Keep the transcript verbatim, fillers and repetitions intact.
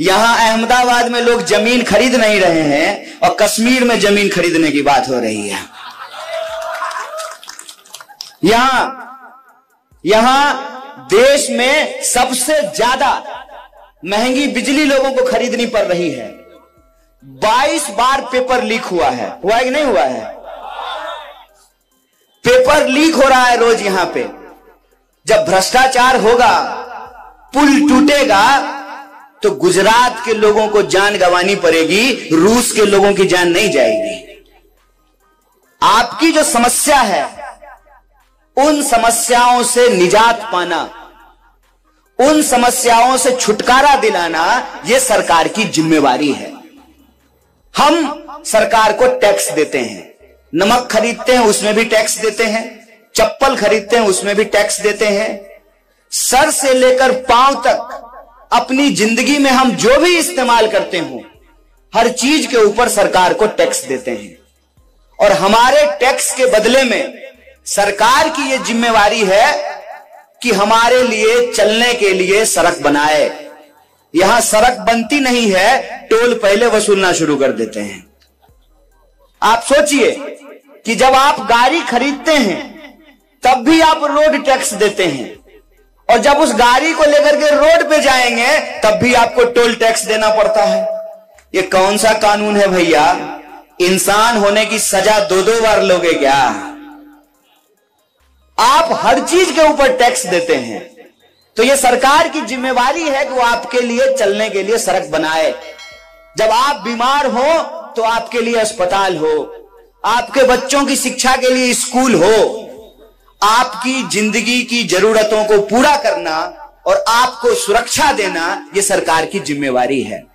यहां अहमदाबाद में लोग जमीन खरीद नहीं रहे हैं और कश्मीर में जमीन खरीदने की बात हो रही है। यहां यहां देश में सबसे ज्यादा महंगी बिजली लोगों को खरीदनी पड़ रही है। बाईस बार पेपर लीक हुआ है, हुआ कि नहीं हुआ है? पेपर लीक हो रहा है रोज। यहां पे जब भ्रष्टाचार होगा, पुल टूटेगा, तो गुजरात के लोगों को जान गंवानी पड़ेगी, रूस के लोगों की जान नहीं जाएगी। आपकी जो समस्या है, उन समस्याओं से निजात पाना, उन समस्याओं से छुटकारा दिलाना, यह सरकार की जिम्मेवारी है। हम सरकार को टैक्स देते हैं, नमक खरीदते हैं उसमें भी टैक्स देते हैं, चप्पल खरीदते हैं उसमें भी टैक्स देते हैं। सर से लेकर पांव तक अपनी जिंदगी में हम जो भी इस्तेमाल करते हो, हर चीज के ऊपर सरकार को टैक्स देते हैं। और हमारे टैक्स के बदले में सरकार की यह जिम्मेवारी है कि हमारे लिए चलने के लिए सड़क बनाए। यहां सड़क बनती नहीं है, टोल पहले वसूलना शुरू कर देते हैं। आप सोचिए कि जब आप गाड़ी खरीदते हैं तब भी आप रोड टैक्स देते हैं, और जब उस गाड़ी को लेकर के रोड पे जाएंगे तब भी आपको टोल टैक्स देना पड़ता है। ये कौन सा कानून है भैया? इंसान होने की सजा दो दो बार लोगे क्या? आप हर चीज के ऊपर टैक्स देते हैं। तो ये सरकार की जिम्मेवारी है कि वो आपके लिए चलने के लिए सड़क बनाए। जब आप बीमार हो तो आपके लिए अस्पताल हो, आपके बच्चों की शिक्षा के लिए स्कूल हो। आपकी जिंदगी की जरूरतों को पूरा करना और आपको सुरक्षा देना, यह सरकार की जिम्मेवारी है।